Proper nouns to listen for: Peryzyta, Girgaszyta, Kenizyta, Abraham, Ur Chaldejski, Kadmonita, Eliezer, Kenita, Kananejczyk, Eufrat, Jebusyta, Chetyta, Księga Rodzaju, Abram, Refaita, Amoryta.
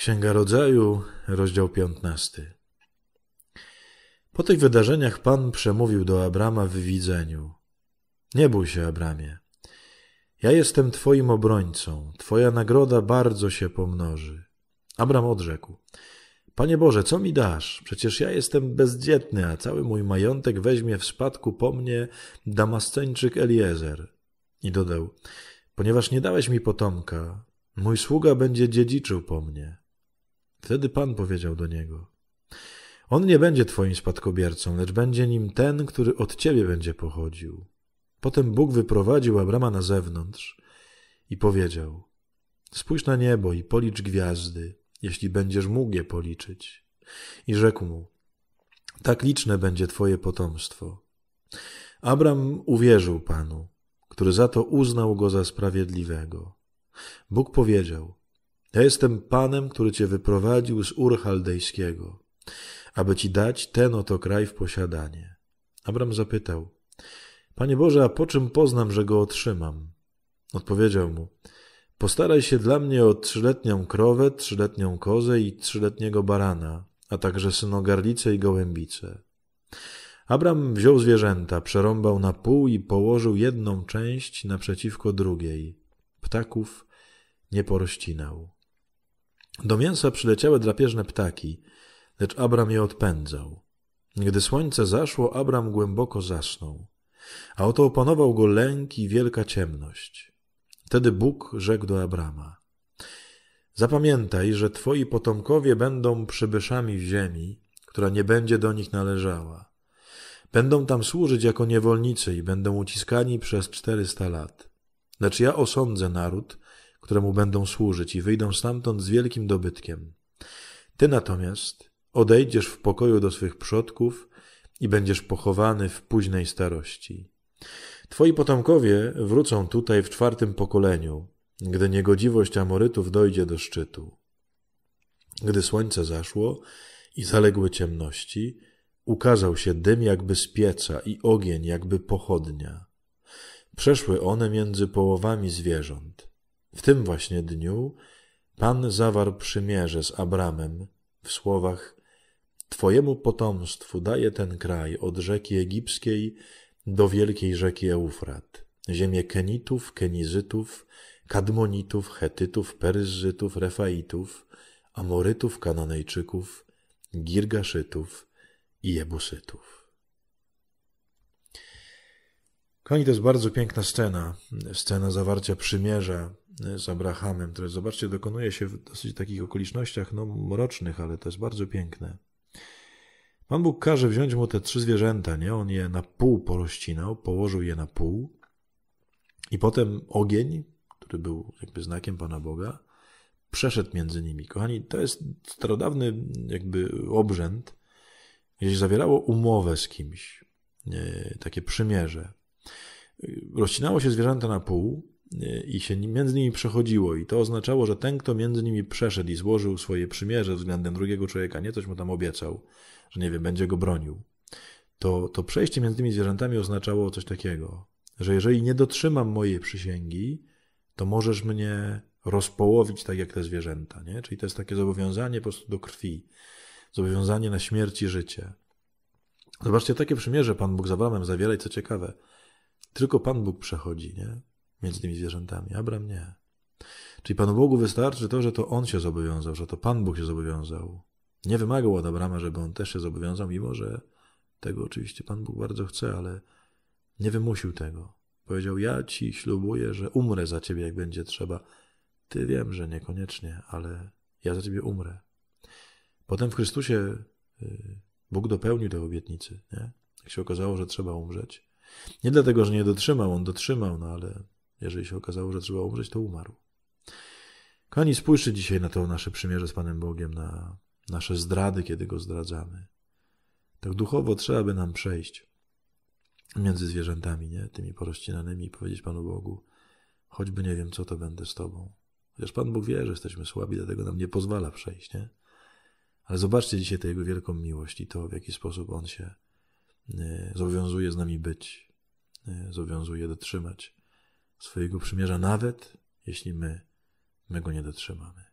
Księga Rodzaju, rozdział 15. Po tych wydarzeniach Pan przemówił do Abrama w widzeniu. Nie bój się, Abramie. Ja jestem twoim obrońcą. Twoja nagroda bardzo się pomnoży. Abram odrzekł. Panie Boże, co mi dasz? Przecież ja jestem bezdzietny, a cały mój majątek weźmie w spadku po mnie Damasceńczyk Eliezer. I dodał. Ponieważ nie dałeś mi potomka, mój sługa będzie dziedziczył po mnie. Wtedy Pan powiedział do niego. On nie będzie twoim spadkobiercą, lecz będzie nim ten, który od ciebie będzie pochodził. Potem Bóg wyprowadził Abrama na zewnątrz i powiedział. Spójrz na niebo i policz gwiazdy, jeśli będziesz mógł je policzyć. I rzekł mu, tak liczne będzie twoje potomstwo. Abram uwierzył Panu, który za to uznał go za sprawiedliwego. Bóg powiedział, ja jestem Panem, który cię wyprowadził z Ur Chaldejskiego, aby ci dać ten oto kraj w posiadanie. Abram zapytał, Panie Boże, a po czym poznam, że go otrzymam? Odpowiedział mu, postaraj się dla mnie o 3-letnią krowę, 3-letnią kozę i 3-letniego barana, a także synogarlicę i gołębicę. Abram wziął zwierzęta, przerąbał na pół i położył jedną część naprzeciwko drugiej. Ptaków nie porozcinał. Do mięsa przyleciały drapieżne ptaki, lecz Abram je odpędzał. Gdy słońce zaszło, Abram głęboko zasnął, a oto opanował go lęk i wielka ciemność. Wtedy Bóg rzekł do Abrama, zapamiętaj, że twoi potomkowie będą przybyszami w ziemi, która nie będzie do nich należała. Będą tam służyć jako niewolnicy i będą uciskani przez 400 lat. Lecz ja osądzę naród, któremu będą służyć i wyjdą stamtąd z wielkim dobytkiem. Ty natomiast odejdziesz w pokoju do swych przodków i będziesz pochowany w późnej starości. Twoi potomkowie wrócą tutaj w 4. pokoleniu, gdy niegodziwość Amorytów dojdzie do szczytu. Gdy słońce zaszło i zaległy ciemności, ukazał się dym jakby z pieca i ogień jakby pochodnia. Przeszły one między połowami zwierząt. W tym właśnie dniu Pan zawarł przymierze z Abramem w słowach Twojemu potomstwu daję ten kraj od rzeki egipskiej do wielkiej rzeki Eufrat, ziemię Kenitów, Kenizytów, Kadmonitów, Chetytów, Peryzytów, Refaitów, Amorytów, Kananejczyków, Girgaszytów i Jebusytów. Kochani, to jest bardzo piękna scena, scena zawarcia przymierza z Abrahamem, które, zobaczcie, dokonuje się w dosyć takich okolicznościach mrocznych, ale to jest bardzo piękne. Pan Bóg każe wziąć mu te 3 zwierzęta, nie? On je na pół porozcinał, położył je na pół i potem ogień, który był jakby znakiem Pana Boga, przeszedł między nimi. Kochani, to jest starodawny jakby obrzęd, gdzie się zawierało umowę z kimś, takie przymierze. Rozcinało się zwierzęta na pół i się między nimi przechodziło i to oznaczało, że ten, kto między nimi przeszedł i złożył swoje przymierze względem drugiego człowieka, nie coś mu tam obiecał, że nie wiem, będzie go bronił, to przejście między tymi zwierzętami oznaczało coś takiego, że jeżeli nie dotrzymam mojej przysięgi, to możesz mnie rozpołowić tak jak te zwierzęta, nie? Czyli to jest takie zobowiązanie po prostu do krwi, zobowiązanie na śmierć i życie. Zobaczcie, takie przymierze Pan Bóg z Abramem zawiera i co ciekawe, tylko Pan Bóg przechodzi, nie? Między tymi zwierzętami, Abram nie. Czyli Panu Bogu wystarczy to, że to On się zobowiązał, że to Pan Bóg się zobowiązał. Nie wymagał od Abrama, żeby on też się zobowiązał, mimo że tego oczywiście Pan Bóg bardzo chce, ale nie wymusił tego. Powiedział, ja ci ślubuję, że umrę za ciebie, jak będzie trzeba. Ty wiem, że niekoniecznie, ale ja za ciebie umrę. Potem w Chrystusie Bóg dopełnił te obietnicy, nie? Jak się okazało, że trzeba umrzeć. Nie dlatego, że nie dotrzymał, on dotrzymał, no ale jeżeli się okazało, że trzeba umrzeć, to umarł. Kochani, spójrzcie dzisiaj na to nasze przymierze z Panem Bogiem, na nasze zdrady, kiedy Go zdradzamy. Tak duchowo trzeba by nam przejść między zwierzętami, nie? Tymi porozcinanymi i powiedzieć Panu Bogu, choćby nie wiem, co to będę z Tobą. Chociaż Pan Bóg wie, że jesteśmy słabi, dlatego nam nie pozwala przejść, nie? Ale zobaczcie dzisiaj tę Jego wielką miłość i to, w jaki sposób On się zobowiązuje z nami być, zobowiązuje dotrzymać swojego przymierza, nawet jeśli my Go nie dotrzymamy.